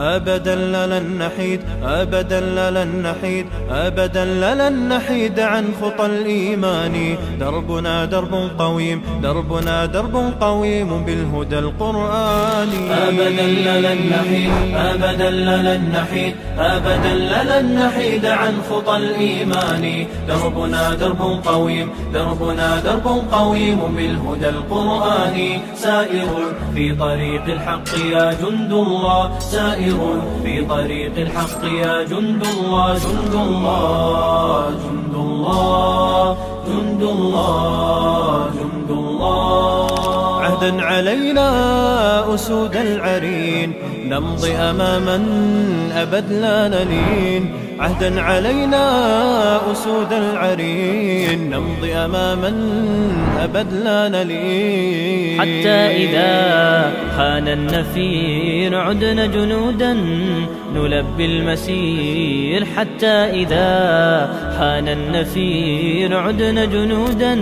أبدا لن نحيد أبدا لن نحيد أبدا لن نحيد عن خطى الإيمان. دربنا درب قويم دربنا درب قويم بالهدى القرآني. أبدا لن نحيد أبدا لن نحيد أبدا لن نحيد عن خطى الإيمان. دربنا درب قويم دربنا درب قويم بالهدى القرآني. سائر في طريق الحق يا جند الله، سائر في طريق الحق يا جند الله. جند الله جند الله جند الله جند الله. عهدا علينا أسود العرين نمضي أماما أبد لا نلين. عهدا علينا أسود العرين نمضي أماما أبد لا نلين. حتى إذا حان النفير عدنا جنودا نلبي المسير. حتى إذا حان النفير عدنا جنودا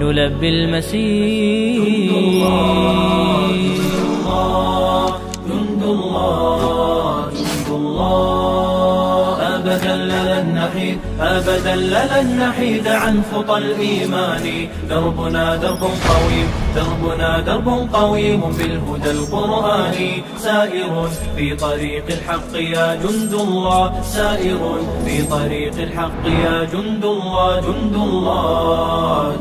نلبي المسير. جند الله جند الله جند الله جند الله. أبدا لن نحيد أبدا لن نحيد عن خطى الإيمان. دربنا درب قويم دربنا درب قويم بالهدى القرآني. سائر في طريق الحق يا جند الله، سائر في طريق الحق يا جند الله. جند الله